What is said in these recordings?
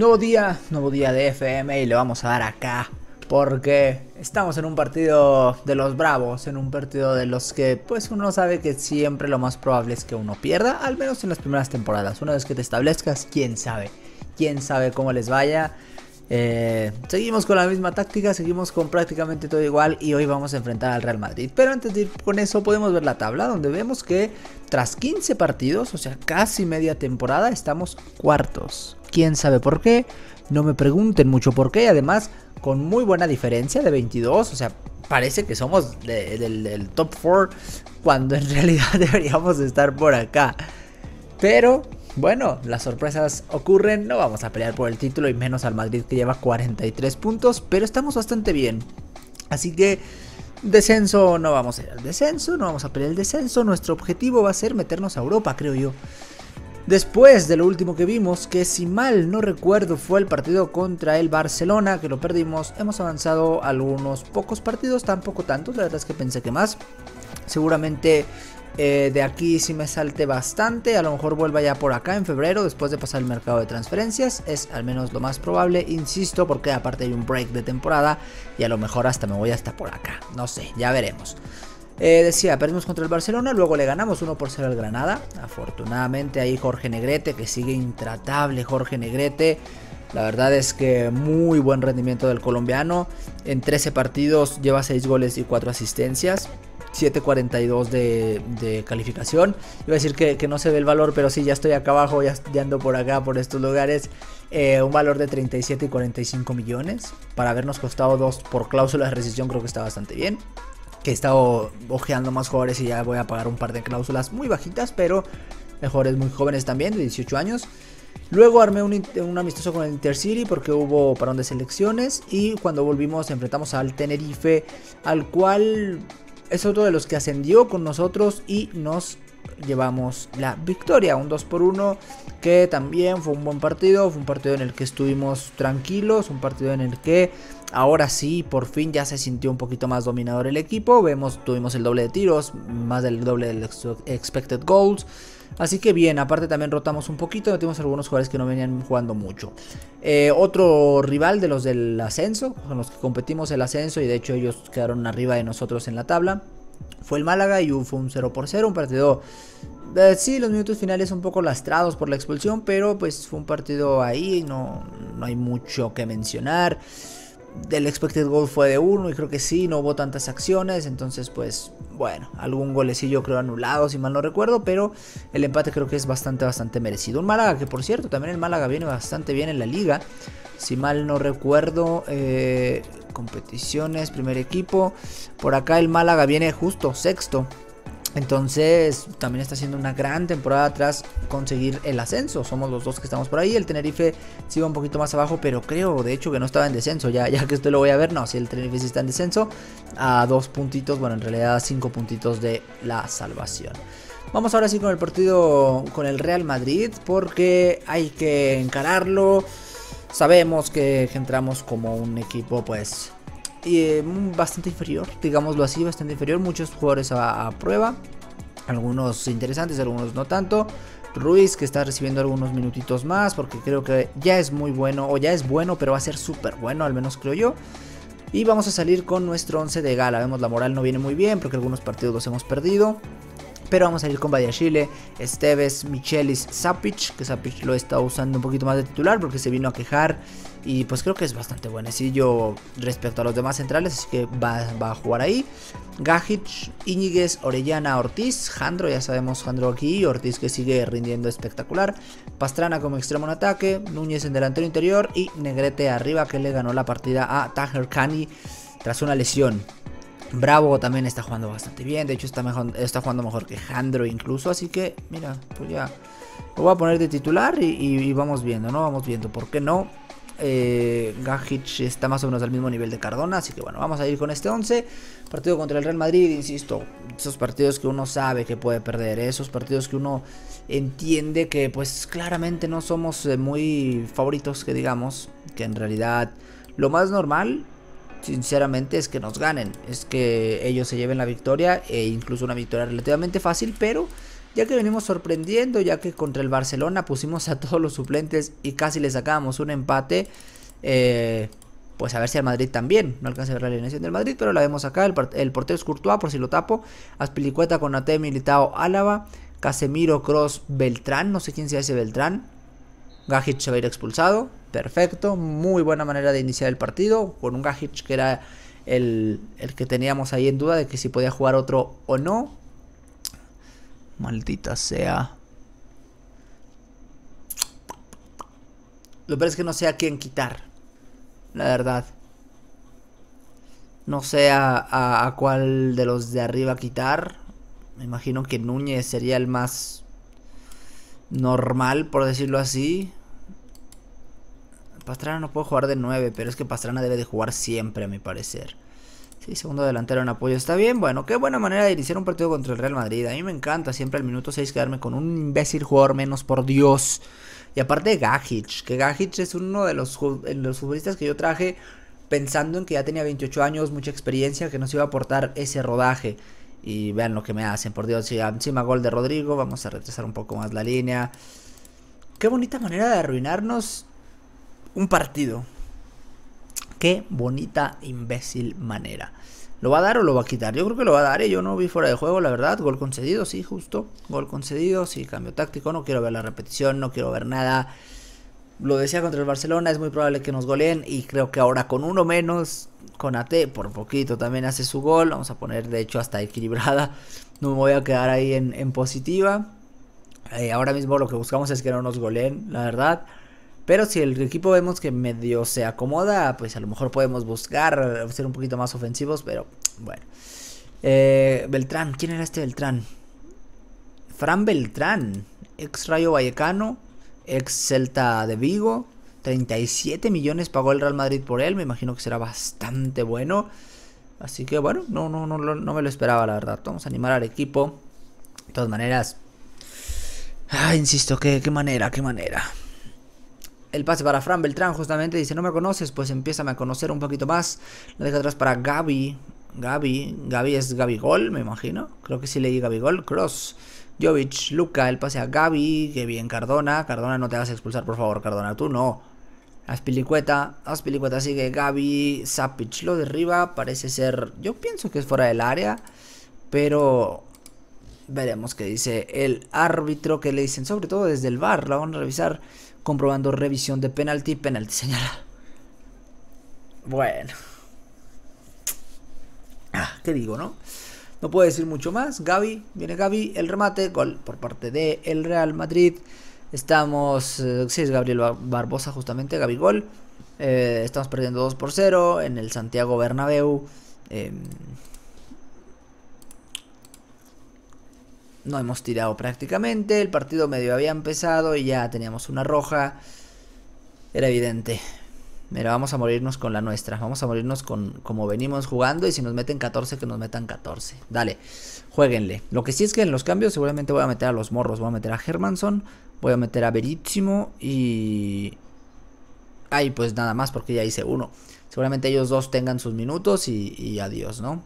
Nuevo día de FM y le vamos a dar acá porque estamos en un partido de los bravos, en un partido de los que pues uno sabe que siempre lo más probable es que uno pierda, al menos en las primeras temporadas. Una vez que te establezcas, quién sabe cómo les vaya. Seguimos con la misma táctica, seguimos con prácticamente todo igual y hoy vamos a enfrentar al Real Madrid. Pero antes de ir con eso podemos ver la tabla donde vemos que tras 15 partidos, o sea casi media temporada, estamos cuartos. Quién sabe por qué, no me pregunten mucho por qué, además con muy buena diferencia de 22, o sea, parece que somos del top 4 cuando en realidad deberíamos estar por acá. Pero bueno, las sorpresas ocurren, no vamos a pelear por el título y menos al Madrid que lleva 43 puntos, pero estamos bastante bien. Así que descenso no vamos a ir al descenso, no vamos a pelear el descenso, nuestro objetivo va a ser meternos a Europa, creo yo. Después de lo último que vimos, que si mal no recuerdo fue el partido contra el Barcelona, que lo perdimos, hemos avanzado algunos pocos partidos, tampoco tantos, la verdad es que pensé que más. Seguramente de aquí sí me salte bastante, a lo mejor vuelva ya por acá en febrero, después de pasar el mercado de transferencias, es al menos lo más probable, insisto, porque aparte hay un break de temporada y a lo mejor hasta me voy hasta por acá, no sé, ya veremos. Decía, perdimos contra el Barcelona, luego le ganamos 1-0 al Granada. Afortunadamente ahí Jorge Negrete, que sigue intratable Jorge Negrete. La verdad es que muy buen rendimiento del colombiano. En 13 partidos lleva 6 goles y 4 asistencias. 7.42 de calificación. Iba a decir que no se ve el valor, pero sí, ya estoy acá abajo, ya ando por acá, por estos lugares. Un valor de 37 y 45 millones. Para habernos costado 2 por cláusula de rescisión creo que está bastante bien. Que he estado ojeando más jugadores y ya voy a pagar un par de cláusulas muy bajitas, pero mejores muy jóvenes también, de 18 años. Luego armé un amistoso con el Intercity porque hubo parón de selecciones. Y cuando volvimos enfrentamos al Tenerife, al cual es otro de los que ascendió con nosotros y nos llevamos la victoria. Un 2-1 que también fue un buen partido, fue un partido en el que estuvimos tranquilos, un partido en el que ahora sí, por fin ya se sintió un poquito más dominador el equipo. Tuvimos el doble de tiros, más del doble del expected goals. Así que bien, aparte también rotamos un poquito, metimos algunos jugadores que no venían jugando mucho. Otro rival de los del ascenso, con los que competimos el ascenso y de hecho ellos quedaron arriba de nosotros en la tabla, fue el Málaga y fue un 0-0, un partido... sí, los minutos finales un poco lastrados por la expulsión, pero pues fue un partido ahí, no hay mucho que mencionar. El expected goal fue de 1 y creo que sí, no hubo tantas acciones, entonces pues bueno, algún golecillo creo anulado si mal no recuerdo, pero el empate creo que es bastante merecido. Un Málaga que por cierto, también el Málaga viene bastante bien en la liga, si mal no recuerdo, competiciones, primer equipo, por acá el Málaga viene justo sexto. Entonces también está haciendo una gran temporada tras conseguir el ascenso. Somos los dos que estamos por ahí. El Tenerife sí va un poquito más abajo, pero creo de hecho que no estaba en descenso. Ya que esto lo voy a ver, no, si el Tenerife sí está en descenso a 2 puntitos, bueno en realidad a 5 puntitos de la salvación. Vamos ahora sí con el partido con el Real Madrid porque hay que encararlo. Sabemos que entramos como un equipo pues... bastante inferior, digámoslo así, bastante inferior. Muchos jugadores a prueba, algunos interesantes, algunos no tanto. Ruiz que está recibiendo algunos minutitos más porque creo que ya es muy bueno, o ya es bueno pero va a ser súper bueno, al menos creo yo. Y vamos a salir con nuestro 11 de gala. Vemos la moral no viene muy bien porque algunos partidos los hemos perdido, pero vamos a ir con Bahía Chile, Esteves, Michele, Žapić, que Žapić lo está usando un poquito más de titular porque se vino a quejar y pues creo que es bastante buenecillo respecto a los demás centrales, así que va a jugar ahí. Gajić, Iñiguez, Orellana, Ortiz, Jandro, ya sabemos Jandro aquí, Ortiz que sigue rindiendo espectacular, Pastrana como extremo en ataque, Núñez en delantero interior y Negrete arriba que le ganó la partida a Taher Khani tras una lesión. Bravo también está jugando bastante bien, de hecho está jugando mejor que Jandro incluso, así que mira, pues ya lo voy a poner de titular y vamos viendo, ¿no? Vamos viendo, ¿por qué no? Gajić está más o menos al mismo nivel de Cardona, así que bueno, vamos a ir con este 11. Partido contra el Real Madrid, insisto, esos partidos que uno sabe que puede perder, esos partidos que uno entiende que pues claramente no somos muy favoritos, que digamos, que en realidad lo más normal... sinceramente es que nos ganen, es que ellos se lleven la victoria e incluso una victoria relativamente fácil, pero ya que venimos sorprendiendo, ya que contra el Barcelona pusimos a todos los suplentes y casi le sacábamos un empate. Pues a ver si al Madrid también. No alcanza a ver la alineación del Madrid, pero la vemos acá. El portero es Courtois, por si lo tapo. Aspilicueta, Konaté, Militao, Álava, Casemiro, Kroos, Beltrán. No sé quién sea ese Beltrán. Gajić se va a ir expulsado. Perfecto, muy buena manera de iniciar el partido. Con un Gajić que era el que teníamos ahí en duda de que si podía jugar otro o no. Maldita sea. Lo peor es que no sé a quién quitar, la verdad. No sé a cuál de los de arriba quitar. Me imagino que Núñez sería el más normal, por decirlo así. Pastrana no puede jugar de 9, pero es que Pastrana debe de jugar siempre, a mi parecer. Sí, segundo delantero en apoyo, está bien. Bueno, qué buena manera de iniciar un partido contra el Real Madrid. A mí me encanta siempre al minuto 6 quedarme con un imbécil jugador menos, por Dios. Y aparte Gajić, que Gajić es uno de los futbolistas que yo traje pensando en que ya tenía 28 años, mucha experiencia, que nos iba a aportar ese rodaje. Y vean lo que me hacen, por Dios. Si encima gol de Rodrigo, vamos a retrasar un poco más la línea. Qué bonita manera de arruinarnos un partido. Qué bonita imbécil manera. ¿Lo va a dar o lo va a quitar? Yo creo que lo va a dar, yo no vi fuera de juego, la verdad. Gol concedido, sí, justo. Gol concedido, sí, cambio táctico. No quiero ver la repetición, no quiero ver nada. Lo decía contra el Barcelona, es muy probable que nos goleen. Y creo que ahora con uno menos, Konaté por poquito también hace su gol. Vamos a poner, de hecho, hasta equilibrada. No me voy a quedar ahí en positiva. Ahora mismo lo que buscamos es que no nos goleen, la verdad. Pero si el equipo vemos que medio se acomoda, pues a lo mejor podemos buscar ser un poquito más ofensivos, pero bueno. Beltrán, ¿quién era este Beltrán? Fran Beltrán, ex Rayo Vallecano, ex Celta de Vigo. 37 millones pagó el Real Madrid por él, me imagino que será bastante bueno. Así que bueno, no me lo esperaba, la verdad. Vamos a animar al equipo. De todas maneras, insisto, qué manera. El pase para Fran Beltrán, justamente, dice, no me conoces, pues empiézame a conocer un poquito más. La deja atrás para Gavi. Gavi es Gabigol, me imagino. Creo que sí leí Gabigol. Kroos, Jovic, Luca, el pase a Gavi. Qué bien, Cardona. Cardona, no te hagas expulsar, por favor, Cardona. Tú no. Aspilicueta sigue. Gavi, Žapić lo derriba. Parece ser, yo pienso que es fuera del área, pero veremos qué dice el árbitro, que le dicen, sobre todo desde el VAR. La van a revisar, comprobando revisión de penalti. Penalti señala. Bueno, ¿qué digo, no? No puedo decir mucho más. Gavi, viene Gavi, el remate, gol por parte de el Real Madrid. Estamos, sí, es Gabriel Barbosa, justamente, Gavi, gol. Estamos perdiendo 2-0 en el Santiago Bernabéu. No hemos tirado prácticamente. El partido medio había empezado y ya teníamos una roja. Era evidente. Mira, vamos a morirnos con la nuestra. Vamos a morirnos con como venimos jugando. Y si nos meten 14, que nos metan 14. Dale, jueguenle. Lo que sí es que en los cambios seguramente voy a meter a los morros. Voy a meter a Hermansen, voy a meter a Verísimo y... ay, pues nada más, porque ya hice uno. Seguramente ellos dos tengan sus minutos y adiós, ¿no?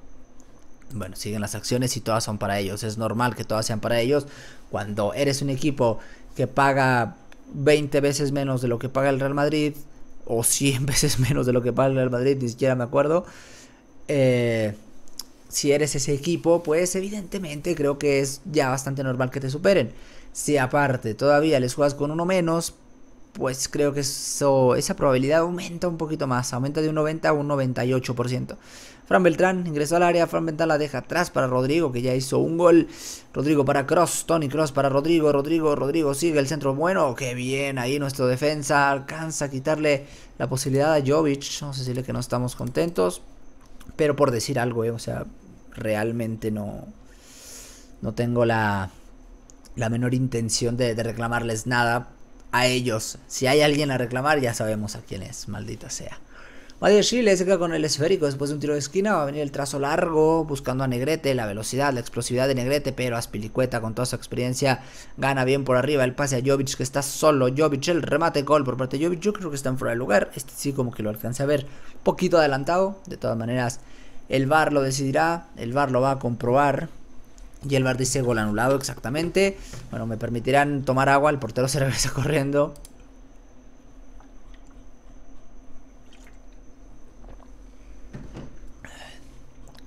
Bueno, siguen las acciones y todas son para ellos. Es normal que todas sean para ellos. Cuando eres un equipo que paga 20 veces menos de lo que paga el Real Madrid, o 100 veces menos de lo que paga el Real Madrid, ni siquiera me acuerdo. Si eres ese equipo, pues evidentemente creo que es ya bastante normal que te superen. Si aparte todavía les juegas con uno menos, pues creo que esa probabilidad aumenta un poquito más. Aumenta de un 90 a un 98%. Fran Beltrán ingresó al área. Fran Beltrán la deja atrás para Rodrigo, que ya hizo un gol. Rodrigo para Kroos. Toni Kroos para Rodrigo. Rodrigo sigue el centro. Bueno, qué bien. Ahí nuestro defensa alcanza a quitarle la posibilidad a Jovic. Vamos a decirle que no estamos contentos, pero por decir algo, o sea, realmente no tengo la menor intención de reclamarles nada a ellos. Si hay alguien a reclamar, ya sabemos a quién es, maldita sea. Bahía Chile se queda con el esférico después de un tiro de esquina. Va a venir el trazo largo buscando a Negrete. La velocidad, la explosividad de Negrete, pero Aspilicueta, con toda su experiencia, gana bien por arriba. El pase a Jovic, que está solo. Jovic, el remate, gol por parte de Jovic. Yo creo que está en fuera de lugar. Este sí, como que lo alcancé a ver un poquito adelantado. De todas maneras, el VAR lo decidirá. El VAR lo va a comprobar. Y el VAR dice gol anulado exactamente. Bueno, me permitirán tomar agua. El portero se regresa corriendo.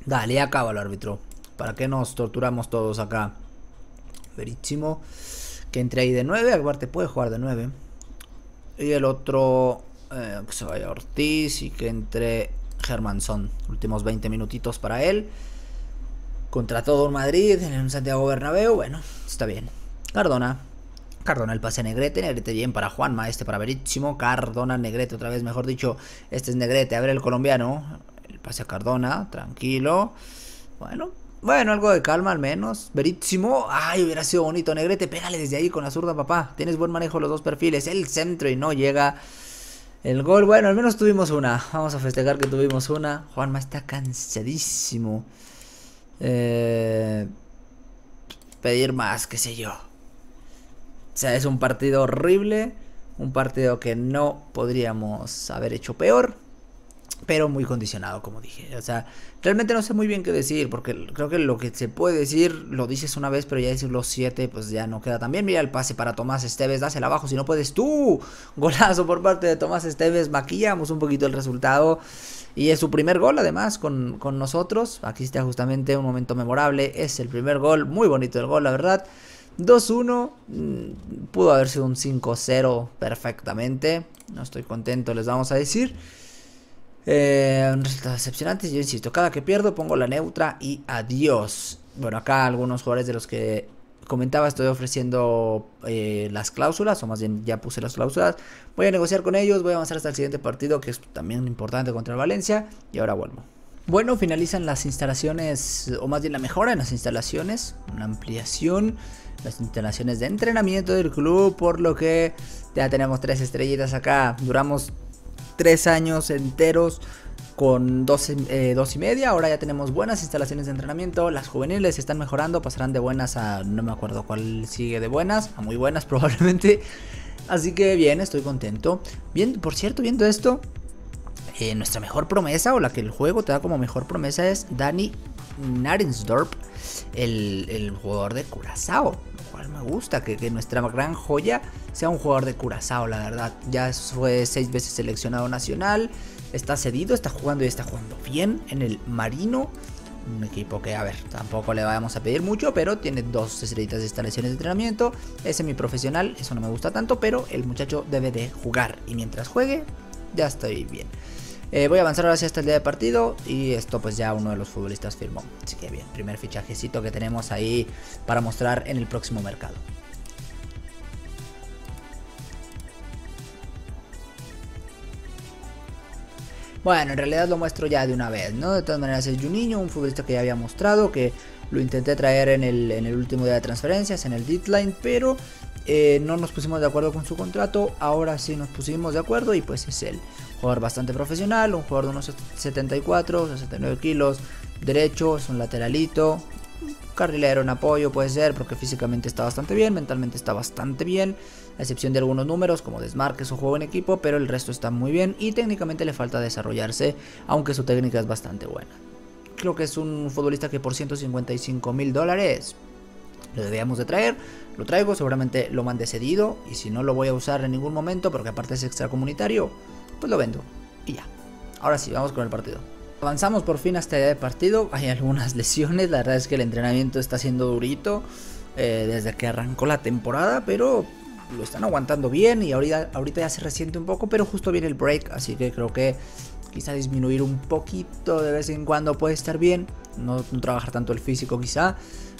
Dale, acaba el árbitro. ¿Para qué nos torturamos todos acá? Verísimo, que entre ahí de 9. Agbar te puede jugar de 9. Y el otro que se vaya Ortiz. Y que entre Hermansen. Últimos 20 minutitos para él. Contra todo un Madrid en Santiago Bernabéu. Bueno, está bien. Cardona, el pase Negrete. Negrete bien para Juanma. Este para Verísimo. Cardona, Negrete otra vez, mejor dicho. Este es Negrete. A ver el colombiano. El pase a Cardona. Tranquilo. Bueno, algo de calma al menos. Verísimo. Ay, hubiera sido bonito. Negrete, pégale desde ahí con la zurda, papá. Tienes buen manejo los dos perfiles. El centro y no llega el gol. Bueno, al menos tuvimos una. Vamos a festejar que tuvimos una. Juanma está cansadísimo. Pedir más, qué sé yo. O sea, es un partido horrible. Un partido que no podríamos haber hecho peor. Pero muy condicionado, como dije. O sea, realmente no sé muy bien qué decir. Porque creo que lo que se puede decir lo dices una vez, pero ya decirlo 7 pues ya no queda tan bien. Mira el pase para Tomás Esteves. Dásela abajo si no puedes tú. Golazo por parte de Tomás Esteves. Maquillamos un poquito el resultado. Y es su primer gol además con nosotros. Aquí está justamente un momento memorable. Es el primer gol. Muy bonito el gol, la verdad. 2-1. Pudo haber sido un 5-0 perfectamente. No estoy contento, les vamos a decir. Resultados decepcionantes. Yo insisto, cada que pierdo pongo la neutra y adiós. Bueno, acá algunos jugadores de los que comentaba estoy ofreciendo las cláusulas, o más bien ya puse las cláusulas. Voy a negociar con ellos, voy a avanzar hasta el siguiente partido, que es también importante contra el Valencia. Y ahora vuelvo. Bueno, finalizan las instalaciones, o más bien la mejora en las instalaciones, una ampliación, las instalaciones de entrenamiento del club, por lo que ya tenemos 3 estrellitas acá. Duramos 3 años enteros con 2 y media. Ahora ya tenemos buenas instalaciones de entrenamiento. Las juveniles están mejorando. Pasarán de buenas a... no me acuerdo cuál sigue de buenas. A muy buenas probablemente. Así que bien, estoy contento. Bien, por cierto, viendo esto, nuestra mejor promesa, o la que el juego te da como mejor promesa, es Dani Narinsdorp, el jugador de Curazao. Me gusta que nuestra gran joya sea un jugador de Curazao, la verdad. Ya fue 6 veces seleccionado nacional. Está cedido, está jugando y está jugando bien en el Marino. Un equipo que, a ver, tampoco le vamos a pedir mucho, pero tiene 2 estrellitas de instalaciones de entrenamiento. Es semiprofesional, eso no me gusta tanto, pero el muchacho debe de jugar. Y mientras juegue, ya estoy bien. Voy a avanzar ahora sí hasta el día de partido. Y esto pues ya uno de los futbolistas firmó. Así que bien, primer fichajecito que tenemos ahí para mostrar en el próximo mercado. Bueno, en realidad lo muestro ya de una vez, ¿no? De todas maneras es Juninho, un futbolista que ya había mostrado, que lo intenté traer en el último día de transferencias, en el deadline, pero no nos pusimos de acuerdo con su contrato. Ahora sí nos pusimos de acuerdo y pues es él. Jugador bastante profesional, un jugador de unos 74, 69 kilos, derecho, es un lateralito, carrilero en apoyo puede ser, porque físicamente está bastante bien, mentalmente está bastante bien, a excepción de algunos números como desmarques o juego en equipo, pero el resto está muy bien y técnicamente le falta desarrollarse, aunque su técnica es bastante buena. Creo que es un futbolista que por $155.000 lo debíamos de traer. Lo traigo, seguramente lo mande cedido, y si no lo voy a usar en ningún momento, porque aparte es extracomunitario, pues lo vendo y ya. Ahora sí, vamos con el partido. Avanzamos por fin hasta el día de partido. Hay algunas lesiones, la verdad es que el entrenamiento está siendo durito desde que arrancó la temporada, pero lo están aguantando bien y ahorita ya se resiente un poco, pero justo viene el break, así que creo que quizá disminuir un poquito de vez en cuando puede estar bien, no trabajar tanto el físico quizá,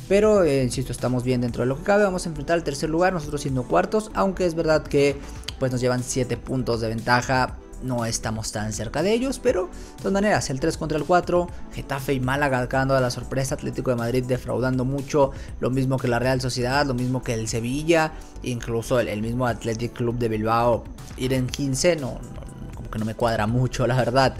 pero insisto, estamos bien dentro de lo que cabe. Vamos a enfrentar al tercer lugar, nosotros siendo cuartos, aunque es verdad que pues nos llevan 7 puntos de ventaja. No estamos tan cerca de ellos, pero de todas maneras, el 3 contra el 4, Getafe y Málaga dando la sorpresa, Atlético de Madrid defraudando mucho, lo mismo que la Real Sociedad, lo mismo que el Sevilla, incluso el mismo Athletic Club de Bilbao, ir en 15, como que no me cuadra mucho, la verdad.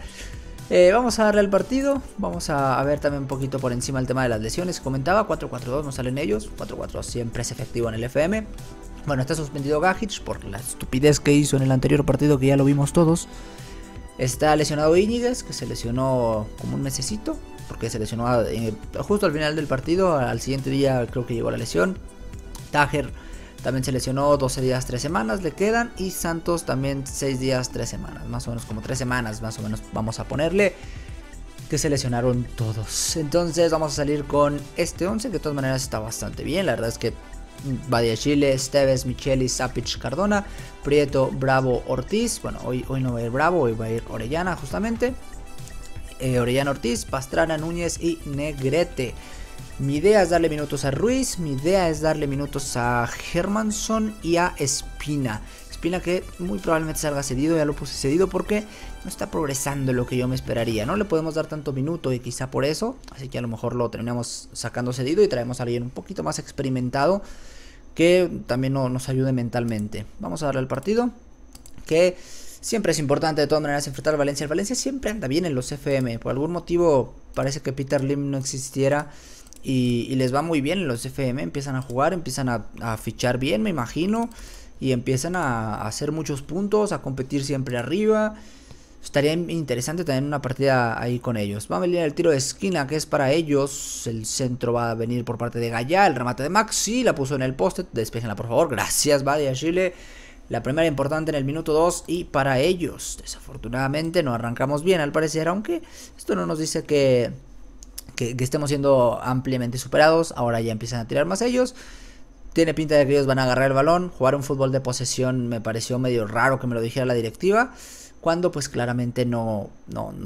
Vamos a darle al partido, vamos a ver también un poquito por encima el tema de las lesiones, comentaba, 4-4-2 no salen ellos, 4-4-2 siempre es efectivo en el FM. Bueno, está suspendido Gajić por la estupidez que hizo en el anterior partido, que ya lo vimos todos. Está lesionado Iñiguez, que se lesionó como un mesecito. porque se lesionó justo al final del partido. Al siguiente día creo que llegó la lesión. Tajer también se lesionó, 12 días, 3 semanas le quedan. Y Santos también 6 días, 3 semanas. Más o menos como 3 semanas, más o menos vamos a ponerle, que se lesionaron todos. Entonces vamos a salir con este 11, que de todas maneras está bastante bien. La verdad es que Bahía Chile, Esteves, Michele, Žapić, Cardona, Prieto, Bravo, Ortiz. Bueno, hoy no va a ir Bravo, hoy va a ir Orellana justamente. Orellana, Ortiz, Pastrana, Núñez y Negrete. Mi idea es darle minutos a Ruiz, mi idea es darle minutos a Hermansen y a Espina. Espina que muy probablemente salga cedido, ya lo puse cedido porque no está progresando lo que yo me esperaría. No le podemos dar tanto minuto y quizá por eso, así que a lo mejor lo terminamos sacando cedido y traemos a alguien un poquito más experimentado que también nos ayude mentalmente. Vamos a darle al partido, que siempre es importante de todas maneras enfrentar al Valencia. El Valencia siempre anda bien en los FM, por algún motivo parece que Peter Lim no existiera. Y les va muy bien en los FM, empiezan a jugar, empiezan a fichar bien, me imagino. Y empiezan a hacer muchos puntos, a competir siempre arriba. Estaría interesante tener una partida ahí con ellos. Va a venir el tiro de esquina que es para ellos. El centro va a venir por parte de Gajić, el remate de Maxi, la puso en el poste, despéjenla por favor, gracias Bahía Chile. La primera importante en el minuto 2 y para ellos. Desafortunadamente no arrancamos bien al parecer, aunque esto no nos dice que estemos siendo ampliamente superados. Ahora ya empiezan a tirar más ellos. Tiene pinta de que ellos van a agarrar el balón. Jugar un fútbol de posesión me pareció medio raro que me lo dijera la directiva, cuando pues claramente no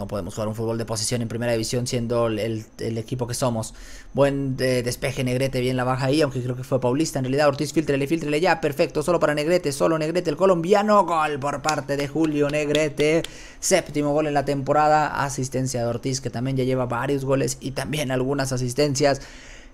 podemos jugar un fútbol de posesión en primera división siendo el equipo que somos. Buen despeje Negrete, bien la baja ahí, aunque creo que fue Paulista en realidad. Ortiz, filtrele ya, perfecto, solo para Negrete, solo Negrete, el colombiano. Gol por parte de Julio Negrete, 7.º gol en la temporada, asistencia de Ortiz que también ya lleva varios goles y también algunas asistencias.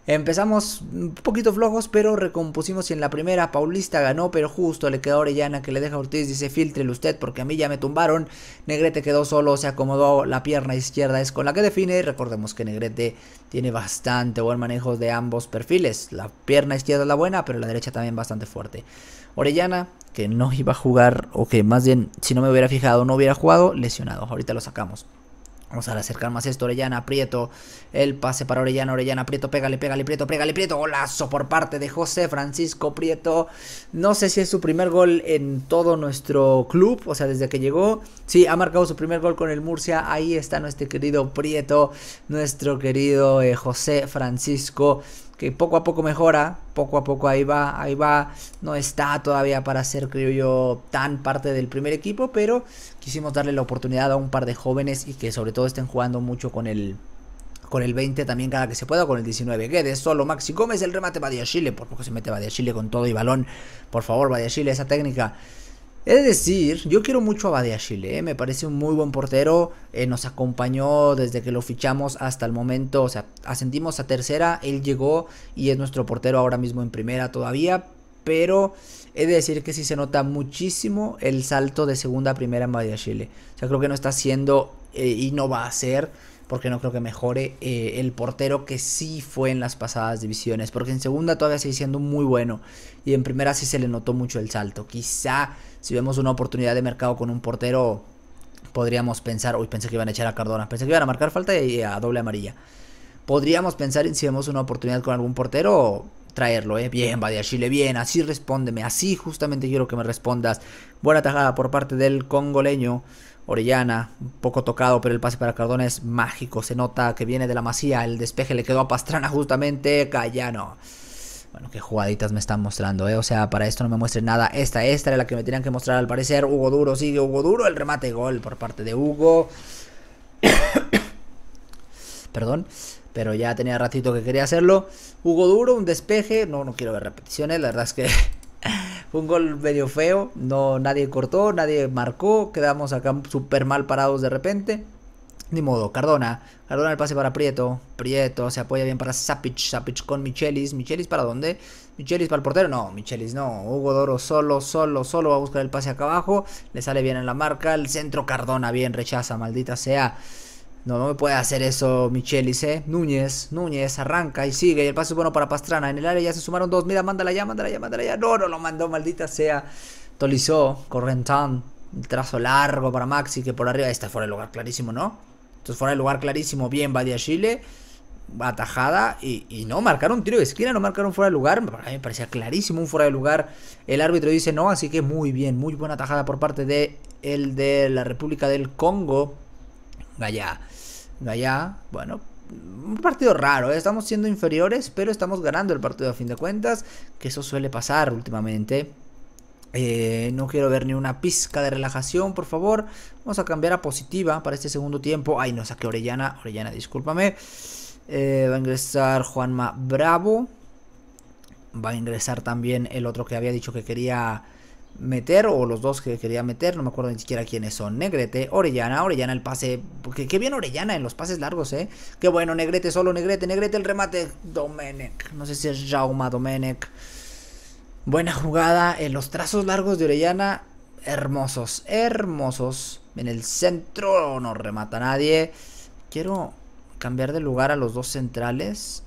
Empezamos un poquito flojos, pero recompusimos y en la primera Paulista ganó, pero justo le quedó Orellana que le deja a Ortiz, dice filtrele usted porque a mí ya me tumbaron. Negrete quedó solo, se acomodó, la pierna izquierda es con la que define. Recordemos que Negrete tiene bastante buen manejo de ambos perfiles, la pierna izquierda es la buena, pero la derecha también bastante fuerte. Orellana, que no iba a jugar, o que más bien si no me hubiera fijado no hubiera jugado, lesionado, ahorita lo sacamos. Vamos a acercar más esto, Orellana, Prieto, el pase para Orellana, Orellana, Prieto, pégale, Prieto, golazo por parte de José Francisco Prieto. No sé si es su primer gol en todo nuestro club, o sea, desde que llegó. Sí, ha marcado su primer gol con el Murcia, ahí está nuestro querido Prieto, nuestro querido José Francisco, que poco a poco mejora, poco a poco ahí va, no está todavía para ser, creo yo, tan parte del primer equipo, pero quisimos darle la oportunidad a un par de jóvenes y que sobre todo estén jugando mucho con el 20 también cada que se pueda, con el 19, que de solo Maxi Gómez, el remate Bahía Chile, por poco se mete Bahía Chile con todo y balón, por favor Bahía Chile, esa técnica. Es de decir, yo quiero mucho a Bahía Chile, me parece un muy buen portero, nos acompañó desde que lo fichamos hasta el momento, o sea, ascendimos a tercera, él llegó y es nuestro portero ahora mismo en primera todavía, pero he de decir que sí se nota muchísimo el salto de segunda a primera en Bahía Chile, o sea, creo que no está haciendo y no va a ser, porque no creo que mejore el portero que sí fue en las pasadas divisiones, porque en segunda todavía sigue siendo muy bueno y en primera sí se le notó mucho el salto, quizá. Si vemos una oportunidad de mercado con un portero, podríamos pensar... Uy, pensé que iban a echar a Cardona. Pensé que iban a marcar falta y a doble amarilla. Podríamos pensar en si vemos una oportunidad con algún portero, traerlo, ¿eh? Bien, Bahía Chile, bien. Así respóndeme. Así justamente quiero que me respondas. Buena tajada por parte del congoleño. Orellana, un poco tocado, pero el pase para Cardona es mágico. Se nota que viene de la Masía. El despeje le quedó a Pastrana justamente. Cayano. Bueno, qué jugaditas me están mostrando, o sea, para esto no me muestren nada. Esta era la que me tenían que mostrar al parecer. Hugo Duro, sigue Hugo Duro, el remate gol por parte de Hugo. Perdón, pero ya tenía ratito que quería hacerlo. Hugo Duro, un despeje, no quiero ver repeticiones, la verdad es que fue un gol medio feo. No, nadie cortó, nadie marcó, quedamos acá súper mal parados de repente. Ni modo, Cardona el pase para Prieto, Prieto se apoya bien para Žapić con Michelis, ¿Michelis para dónde? ¿Michelis para el portero? No, Michelis no, Hugo Duro solo va a buscar el pase acá abajo, le sale bien en la marca, el centro Cardona bien, rechaza, maldita sea, no me puede hacer eso Michelis, Núñez arranca y sigue, y el pase es bueno para Pastrana, en el área ya se sumaron dos, mira, mándala ya, no lo mandó, maldita sea, Tolizó, Correntán, trazo largo para Maxi que por arriba, está fuera de lugar, clarísimo, ¿no? Entonces fuera de lugar clarísimo, bien Bahía Chile, atajada y no marcaron tiro de esquina, no marcaron fuera de lugar. A mí me parecía clarísimo un fuera de lugar. El árbitro dice no, así que muy bien, muy buena tajada por parte de el de la República del Congo. Gajić, bueno, un partido raro, ¿eh? Estamos siendo inferiores, pero estamos ganando el partido a fin de cuentas, que eso suele pasar últimamente. No quiero ver ni una pizca de relajación, por favor. Vamos a cambiar a positiva para este segundo tiempo. Ay, no saqué Orellana, discúlpame. Va a ingresar Juanma Bravo. Va a ingresar también el otro que había dicho que quería meter, o los dos que quería meter, no me acuerdo ni siquiera quiénes son. Negrete, Orellana, el pase, porque qué bien Orellana en los pases largos, qué bueno. Negrete, solo Negrete, el remate, Domenech, no sé si es Jaume Domenech. Buena jugada, en los trazos largos de Orellana, hermosos, en el centro, no remata nadie. Quiero cambiar de lugar a los dos centrales,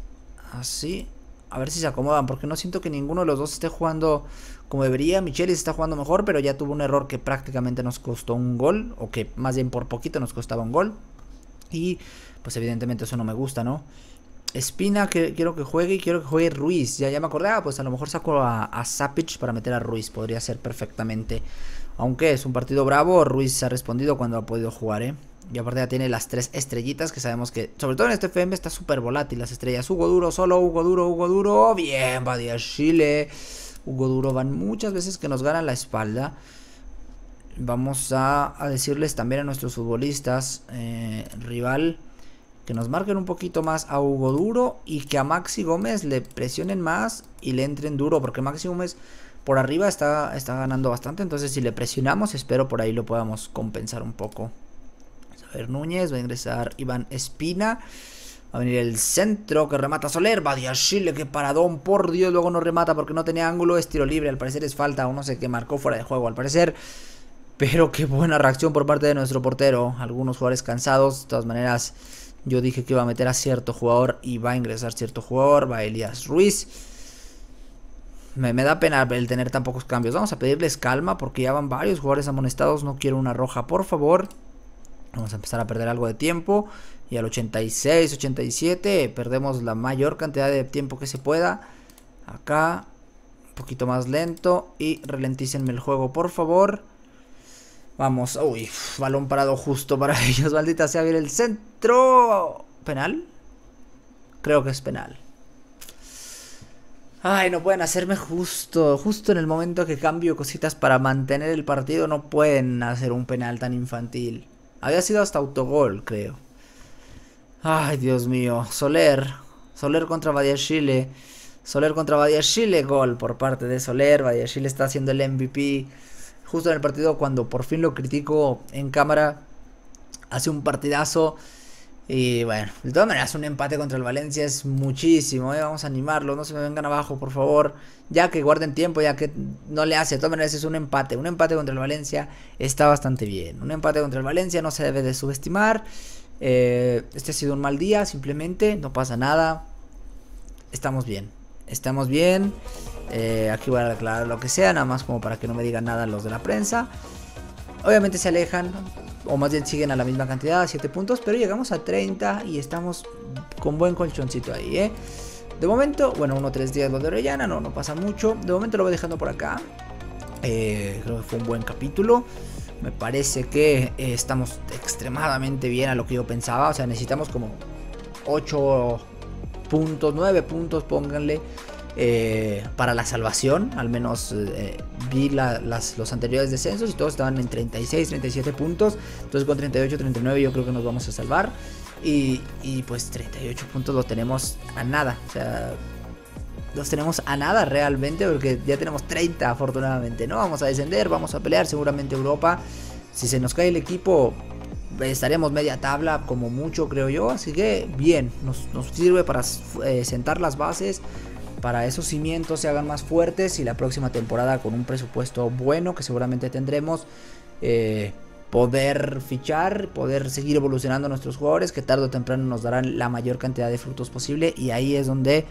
así, a ver si se acomodan, porque no siento que ninguno de los dos esté jugando como debería. Michele se está jugando mejor, pero ya tuvo un error que prácticamente nos costó un gol, o que más bien por poquito nos costaba un gol. Y pues evidentemente eso no me gusta, ¿no? Espina, que quiero que juegue, y quiero que juegue Ruiz. Ya me acordaba, pues a lo mejor saco a Žapić para meter a Ruiz, podría ser perfectamente. Aunque es un partido bravo, Ruiz ha respondido cuando ha podido jugar, Y aparte ya tiene las 3 estrellitas que sabemos que, sobre todo en este FM, está súper volátil las estrellas. Hugo Duro, solo Hugo Duro, bien, Bahía Chile. Hugo Duro van muchas veces que nos ganan la espalda. Vamos a decirles también a nuestros futbolistas rival que nos marquen un poquito más a Hugo Duro y que a Maxi Gómez le presionen más y le entren duro, porque Maxi Gómez por arriba está ganando bastante. Entonces si le presionamos, espero por ahí lo podamos compensar un poco. Vamos a ver, Núñez, va a ingresar Iván Espina. Va a venir el centro que remata Soler. Bahía Chile, qué paradón, por Dios. Luego no remata porque no tenía ángulo. Es tiro libre, al parecer es falta. O no sé qué marcó, fuera de juego al parecer. Pero qué buena reacción por parte de nuestro portero. Algunos jugadores cansados. De todas maneras, yo dije que iba a meter a cierto jugador y va a ingresar cierto jugador. Va Elías Ruiz. Me da pena el tener tan pocos cambios. Vamos a pedirles calma porque ya van varios jugadores amonestados. No quiero una roja, por favor. Vamos a empezar a perder algo de tiempo. Y al 86, 87 perdemos la mayor cantidad de tiempo que se pueda. Acá, un poquito más lento. Y ralentícenme el juego, por favor. Vamos. Uy, balón parado justo para ellos. Maldita sea, viene el centro. ¿Penal? Creo que es penal. Ay, no pueden hacerme justo en el momento que cambio cositas para mantener el partido. No pueden hacer un penal tan infantil. Había sido hasta autogol, creo. Ay, Dios mío. Soler. Soler contra Bahía Chile. Gol por parte de Soler. Bahía Chile está haciendo el MVP. Justo en el partido cuando por fin lo critico en cámara. Hace un partidazo. Y bueno, de todas maneras un empate contra el Valencia es muchísimo, Vamos a animarlo, no se me vengan abajo, por favor. Ya que guarden tiempo, ya que no le hace. De todas maneras es un empate. Un empate contra el Valencia está bastante bien. Un empate contra el Valencia no se debe de subestimar. Este ha sido un mal día, simplemente. No pasa nada. Estamos bien. Aquí voy a declarar lo que sea, nada más como para que no me digan nada los de la prensa. Obviamente se alejan, o más bien siguen a la misma cantidad, a 7 puntos, pero llegamos a 30 y estamos con buen colchoncito ahí, De momento, bueno, 1-3 días lo de Orellana, no pasa mucho. De momento lo voy dejando por acá. Creo que fue un buen capítulo. Me parece que estamos extremadamente bien a lo que yo pensaba. O sea, necesitamos como 8 puntos, 9 puntos, pónganle, para la salvación. Al menos vi los anteriores descensos y todos estaban en 36, 37 puntos. Entonces con 38, 39 yo creo que nos vamos a salvar. Y pues 38 puntos los tenemos a nada. O sea, los tenemos a nada realmente, porque ya tenemos 30 afortunadamente. No vamos a descender, vamos a pelear seguramente Europa. Si se nos cae el equipo estaremos media tabla como mucho, creo yo. Así que bien, nos sirve para sentar las bases, para esos cimientos se hagan más fuertes y la próxima temporada, con un presupuesto bueno que seguramente tendremos, poder fichar, poder seguir evolucionando a nuestros jugadores, que tarde o temprano nos darán la mayor cantidad de frutos posible, y ahí es donde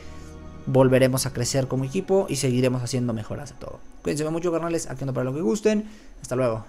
volveremos a crecer como equipo y seguiremos haciendo mejoras a todo. Cuídense mucho, carnales, aquí ando para lo que gusten. Hasta luego.